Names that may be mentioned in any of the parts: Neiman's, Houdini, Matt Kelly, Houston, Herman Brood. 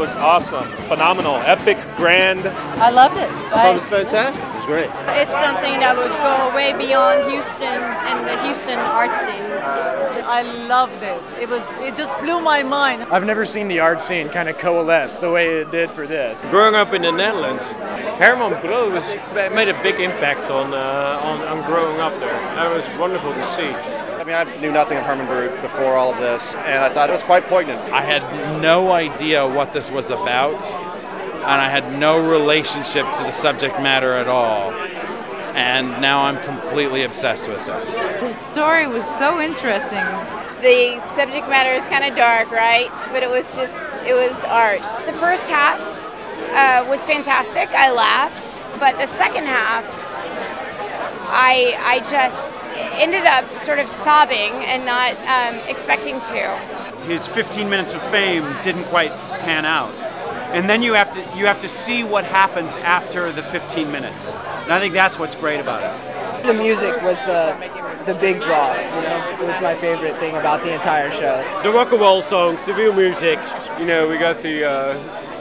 was awesome, phenomenal, epic, grand. I loved it. I thought it was fantastic. It was great. It's something that would go way beyond Houston and the Houston art scene. I loved it. It just blew my mind. I've never seen the art scene kind of coalesce the way it did for this. Growing up in the Netherlands, Herman Brood made a big impact on growing up there. That was wonderful to see. I mean, I knew nothing of Herman Brood before all of this, and I thought it was quite poignant. I had no idea what this was about, and I had no relationship to the subject matter at all, and now I'm completely obsessed with this. The story was so interesting. The subject matter is kind of dark, right? But it was art. The first half was fantastic. I laughed, but the second half, I just ended up sort of sobbing and not expecting to. His 15 minutes of fame didn't quite pan out, and then you have to see what happens after the 15 minutes. And I think that's what's great about it. The music was the big draw. You know, it was my favorite thing about the entire show. The rock and roll songs, the real music. You know, we got the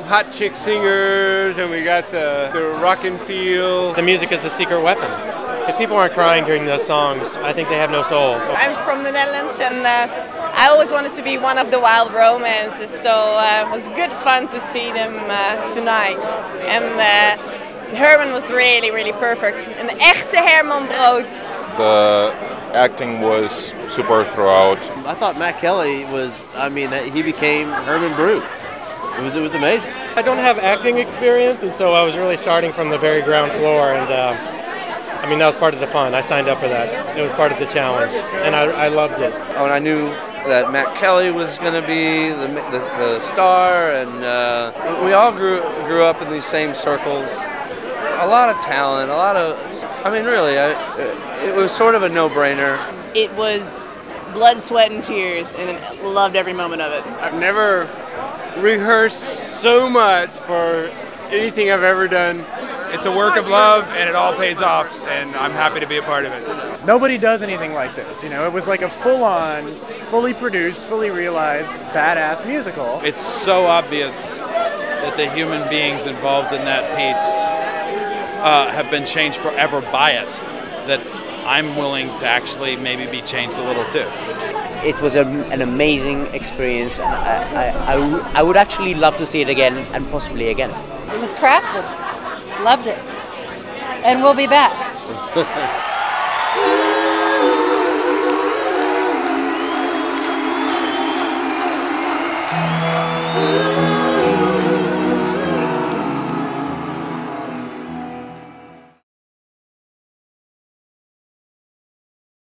hot chick singers, and we got the rockin' feel. The music is the secret weapon. If people aren't crying during those songs, I think they have no soul. I'm from the Netherlands, and I always wanted to be one of the wild romances, so it was good fun to see them tonight. And Herman was really, really perfect. An echte Herman Brood. The acting was super throughout. I thought Matt Kelly was, I mean, that he became Herman Brood. It was amazing. I don't have acting experience, and so I was really starting from the very ground floor, and I mean, that was part of the fun. I signed up for that. It was part of the challenge, and I loved it. Oh, and I knew that Matt Kelly was going to be the star, and we all grew up in these same circles. A lot of talent, a lot of, I mean, really, it was sort of a no-brainer. It was blood, sweat, and tears, and I loved every moment of it. I've never rehearsed so much for anything I've ever done. It's a work of love, and it all pays off, and I'm happy to be a part of it. Nobody does anything like this, you know? It was like a full-on, fully produced, fully realized, badass musical. It's so obvious that the human beings involved in that piece have been changed forever by it, that I'm willing to actually maybe be changed a little too. It was an amazing experience. I would actually love to see it again, and possibly again. It was crafted. Loved it. And we'll be back.